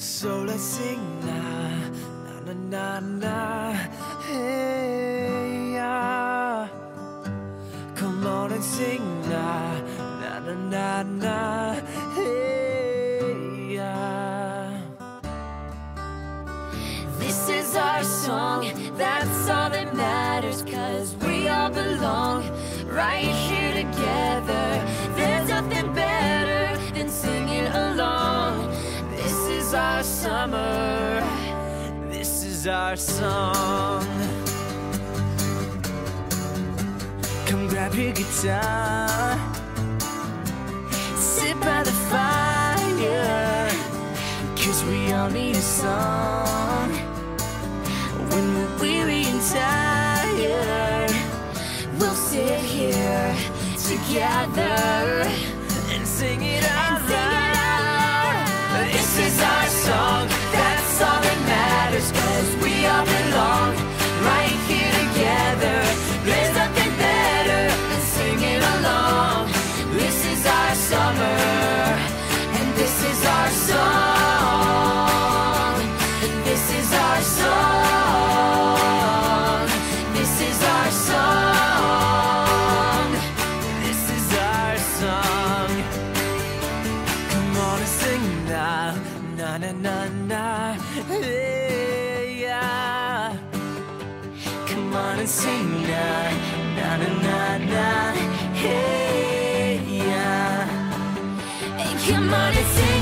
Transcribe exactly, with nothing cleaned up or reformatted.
So let's sing na na na na, na hey yeah. Come on and sing na na na na, na hey yeah. This is our song, that's all that matters, 'cause we all belong right here together. There's nothing better than singing along. This is our summer, this is our song. Come grab your guitar, sit by the fire, 'cause we all need a song. When we're weary and tired, we'll sit here together and sing it out loud. This is our song, that's all that matters, 'cause we all belong right here together. There's nothing better than singing along. This is our summer, and this is our song, and this is our song, this is our song, this is our song. Come on and sing now. Na na na na, hey, yeah. Come on and sing na na na na, na hey yeah. Hey, come on and sing.